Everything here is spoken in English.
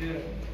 Yeah.